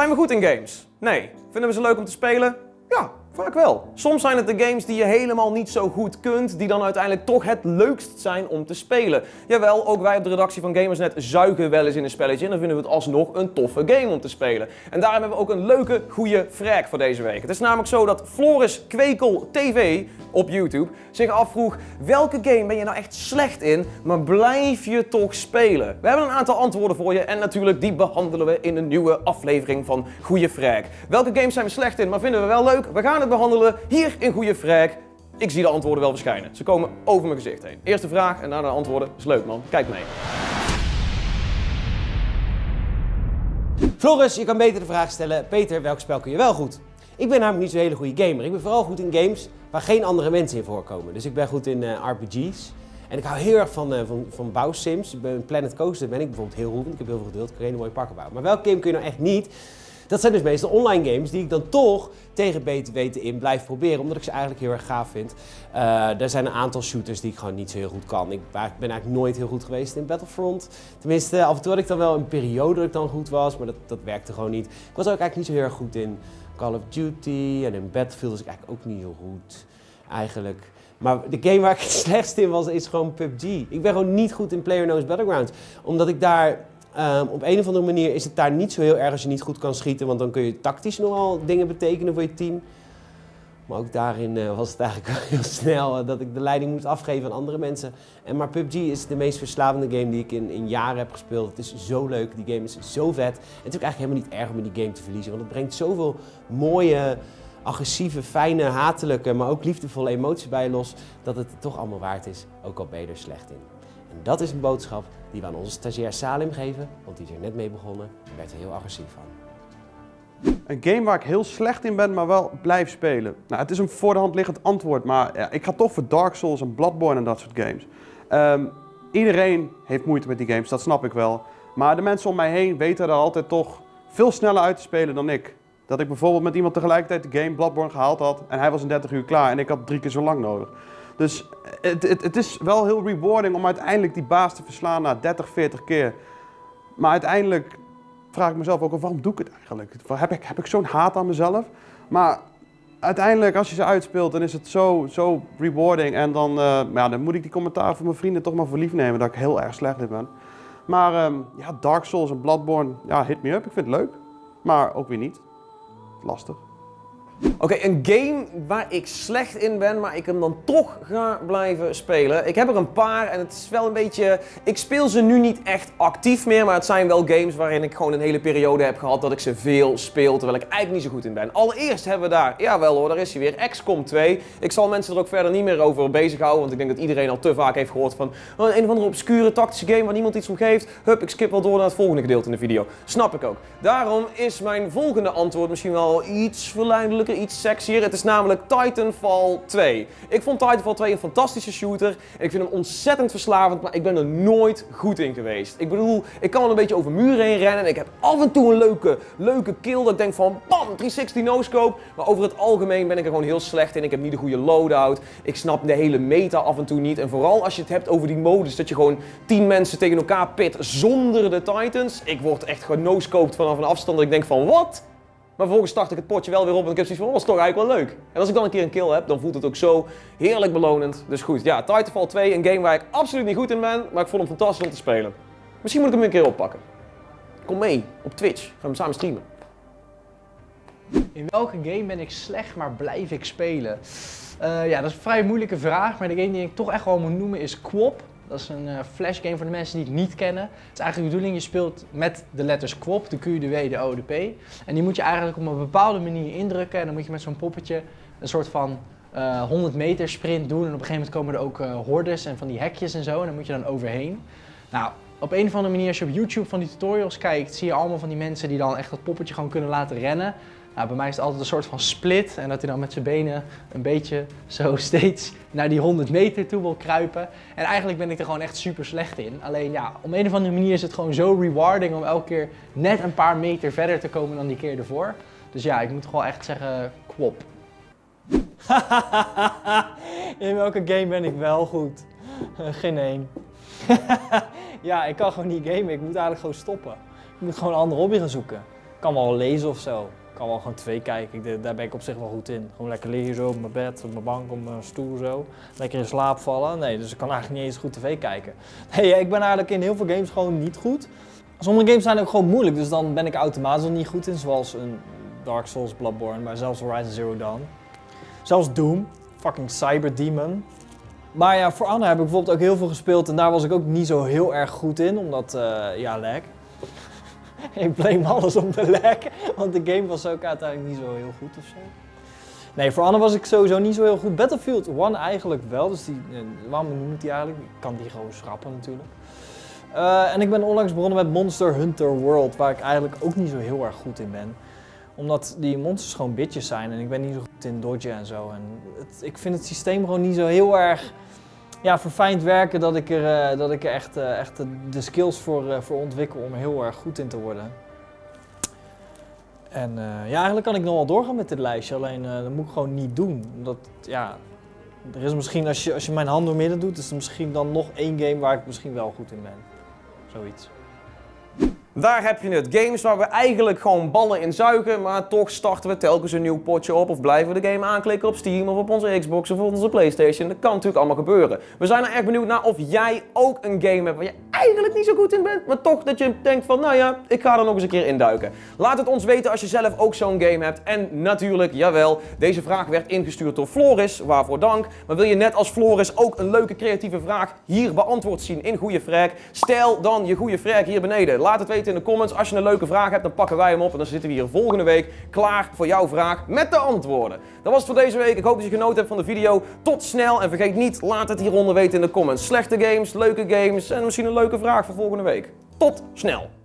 Zijn we goed in games? Nee. Vinden we ze leuk om te spelen? Ja, vaak wel. Soms zijn het de games die je helemaal niet zo goed kunt, die dan uiteindelijk toch het leukst zijn om te spelen. Jawel, ook wij op de redactie van Gamersnet zuigen wel eens in een spelletje en dan vinden we het alsnog een toffe game om te spelen. En daarom hebben we ook een leuke, goede frag voor deze week. Het is namelijk zo dat Floris Kwekel TV op YouTube zich afvroeg: welke game ben je nou echt slecht in, maar blijf je toch spelen? We hebben een aantal antwoorden voor je en natuurlijk die behandelen we in een nieuwe aflevering van Goeie Frag. Welke games zijn we slecht in, maar vinden we wel leuk? We gaan het behandelen hier in Goeie Frag. Ik zie de antwoorden wel verschijnen. Ze komen over mijn gezicht heen. Eerste vraag en daarna de antwoorden. Is leuk, man. Kijk mee. Floris, je kan beter de vraag stellen: Peter, welk spel kun je wel goed? Ik ben namelijk niet zo'n hele goede gamer. Ik ben vooral goed in games waar geen andere mensen in voorkomen. Dus ik ben goed in RPG's. En ik hou heel erg van bouwsims. Bij Planet Coaster ben ik bijvoorbeeld heel goed. Ik heb heel veel geduld. Ik kan hele mooie parken bouwen. Maar welke game kun je nou echt niet? Dat zijn dus meestal online games die ik dan toch tegen beter weten in blijf proberen, omdat ik ze eigenlijk heel erg gaaf vind. Er zijn een aantal shooters die ik gewoon niet zo heel goed kan. Ik ben eigenlijk nooit heel goed geweest in Battlefront. Tenminste, af en toe had ik dan wel een periode dat ik dan goed was, maar dat werkte gewoon niet. Ik was ook eigenlijk niet zo heel erg goed in Call of Duty en in Battlefield was ik eigenlijk ook niet heel goed eigenlijk. Maar de game waar ik het slechtst in was is gewoon PUBG. Ik ben gewoon niet goed in PlayerUnknown's Battlegrounds, omdat ik daar... op een of andere manier is het daar niet zo heel erg als je niet goed kan schieten, want dan kun je tactisch nogal dingen betekenen voor je team. Maar ook daarin was het eigenlijk wel heel snel dat ik de leiding moest afgeven aan andere mensen. Maar PUBG is de meest verslavende game die ik in jaren heb gespeeld. Het is zo leuk, die game is zo vet. En het is ook eigenlijk helemaal niet erg om in die game te verliezen, want het brengt zoveel mooie, agressieve, fijne, hatelijke, maar ook liefdevolle emoties bij los, dat het toch allemaal waard is, ook al ben je er slecht in. En dat is een boodschap die we aan onze stagiair Salim geven, want die is er net mee begonnen en werd er heel agressief van. Een game waar ik heel slecht in ben, maar wel blijf spelen. Nou, het is een voor de hand liggend antwoord, maar ja, ik ga toch voor Dark Souls en Bloodborne en dat soort games. Iedereen heeft moeite met die games, dat snap ik wel. Maar de mensen om mij heen weten er altijd toch veel sneller uit te spelen dan ik. Dat ik bijvoorbeeld met iemand tegelijkertijd de game Bloodborne gehaald had en hij was in 30 uur klaar en ik had 3 keer zo lang nodig. Dus het is wel heel rewarding om uiteindelijk die baas te verslaan na 30, 40 keer. Maar uiteindelijk vraag ik mezelf ook af, waarom doe ik het eigenlijk? Heb ik zo'n haat aan mezelf? Maar uiteindelijk, als je ze uitspeelt, dan is het zo rewarding. En dan, ja, dan moet ik die commentaar van mijn vrienden toch maar voor lief nemen dat ik heel erg slecht in ben. Maar ja, Dark Souls en Bloodborne, ja, hit me up. Ik vind het leuk, maar ook weer niet. Lastig. Oké, een game waar ik slecht in ben, maar ik hem dan toch ga blijven spelen. Ik heb er een paar en het is wel een beetje... Ik speel ze nu niet echt actief meer, maar het zijn wel games waarin ik gewoon een hele periode heb gehad dat ik ze veel speel, terwijl ik eigenlijk niet zo goed in ben. Allereerst hebben we daar, jawel hoor, daar is hij weer, XCOM 2. Ik zal mensen er ook verder niet meer over bezighouden, want ik denk dat iedereen al te vaak heeft gehoord van een of andere obscure tactische game waar niemand iets om geeft. Hup, ik skip wel door naar het volgende gedeelte in de video. Snap ik ook. Daarom is mijn volgende antwoord misschien wel iets verleidelijker, iets sexier. Het is namelijk Titanfall 2. Ik vond Titanfall 2 een fantastische shooter. Ik vind hem ontzettend verslavend, maar ik ben er nooit goed in geweest. Ik bedoel, ik kan wel een beetje over muren heen rennen en ik heb af en toe een leuke kill dat ik denk van bam, 360 no-scope. Maar over het algemeen ben ik er gewoon heel slecht in. Ik heb niet de goede loadout. Ik snap de hele meta af en toe niet. En vooral als je het hebt over die modus dat je gewoon 10 mensen tegen elkaar pit zonder de Titans. Ik word echt geno-scoped vanaf een afstand dat ik denk van wat? Maar vervolgens start ik het potje wel weer op, want ik heb zoiets van, dat is toch eigenlijk wel leuk. En als ik dan een keer een kill heb, dan voelt het ook zo heerlijk belonend. Dus goed, ja, Titanfall 2, een game waar ik absoluut niet goed in ben, maar ik vond hem fantastisch om te spelen. Misschien moet ik hem een keer oppakken. Kom mee, op Twitch. Gaan we hem samen streamen. In welke game ben ik slecht, maar blijf ik spelen? Ja, dat is een vrij moeilijke vraag, maar de game die ik toch echt wel moet noemen is QWOP. Dat is een flash game voor de mensen die het niet kennen. Het is eigenlijk de bedoeling, je speelt met de letters QWOP, de Q, de W, de O, de P. En die moet je eigenlijk op een bepaalde manier indrukken. En dan moet je met zo'n poppetje een soort van 100 meter sprint doen. En op een gegeven moment komen er ook hordes en van die hekjes en zo. En dan moet je dan overheen. Nou, op een of andere manier, als je op YouTube van die tutorials kijkt, zie je allemaal van die mensen die dan echt dat poppetje gewoon kunnen laten rennen. Nou, bij mij is het altijd een soort van split en dat hij dan met zijn benen een beetje zo steeds naar die 100 meter toe wil kruipen. En eigenlijk ben ik er gewoon echt super slecht in. Alleen ja, op een of andere manier is het gewoon zo rewarding om elke keer net een paar meter verder te komen dan die keer ervoor. Dus ja, ik moet gewoon echt zeggen QWOP. In welke game ben ik wel goed? Geen één. Ja, ik kan gewoon niet gamen. Ik moet eigenlijk gewoon stoppen. Ik moet gewoon een andere hobby gaan zoeken. kan wel lezen of zo. Ik kan wel gewoon tv kijken. Daar ben ik op zich wel goed in. Gewoon lekker liggen zo op mijn bed, op mijn bank, op mijn stoel zo. Lekker in slaap vallen. Nee, dus ik kan eigenlijk niet eens goed tv kijken. Nee, ik ben eigenlijk in heel veel games gewoon niet goed. Sommige games zijn ook gewoon moeilijk, dus dan ben ik automatisch al niet goed in. Zoals een Dark Souls, Bloodborne, maar zelfs Horizon Zero Dawn. Zelfs Doom. Fucking Cyberdemon. Maar ja, voor Anna heb ik bijvoorbeeld ook heel veel gespeeld en daar was ik ook niet zo heel erg goed in, omdat, ja, lag. Ik blame alles om de lag, want de game was ook uiteindelijk niet zo heel goed ofzo. Nee, voor Anna was ik sowieso niet zo heel goed. Battlefield 1 eigenlijk wel, dus die, waarom moet die eigenlijk? Ik kan die gewoon schrappen natuurlijk. En ik ben onlangs begonnen met Monster Hunter World, waar ik eigenlijk ook niet zo heel erg goed in ben. Omdat die monsters gewoon bitches zijn en ik ben niet zo goed in dodgen en zo. En ik vind het systeem gewoon niet zo heel erg verfijnd werken dat ik er, echt de skills voor ontwikkel om er heel erg goed in te worden. En ja, eigenlijk kan ik nog wel doorgaan met dit lijstje, alleen dat moet ik gewoon niet doen. Omdat, ja, er is misschien, als je mijn hand door midden doet, is er misschien dan nog één game waar ik misschien wel goed in ben. Zoiets. Daar heb je het, games waar we eigenlijk gewoon ballen in zuigen, maar toch starten we telkens een nieuw potje op of blijven we de game aanklikken op Steam of op onze Xbox of op onze PlayStation. Dat kan natuurlijk allemaal gebeuren. We zijn er echt benieuwd naar of jij ook een game hebt waar je eigenlijk niet zo goed in bent, maar toch dat je denkt van nou ja, ik ga er nog eens een keer induiken. Laat het ons weten als je zelf ook zo'n game hebt. En natuurlijk, jawel, deze vraag werd ingestuurd door Floris, waarvoor dank. Maar wil je net als Floris ook een leuke creatieve vraag hier beantwoord zien in Goeie Frag? Stel dan je Goeie Frag hier beneden. Laat het weten in de comments. Als je een leuke vraag hebt, dan pakken wij hem op en dan zitten we hier volgende week klaar voor jouw vraag met de antwoorden. Dat was het voor deze week. Ik hoop dat je genoten hebt van de video. Tot snel en vergeet niet, laat het hieronder weten in de comments. Slechte games, leuke games en misschien een leuke vraag voor volgende week. Tot snel!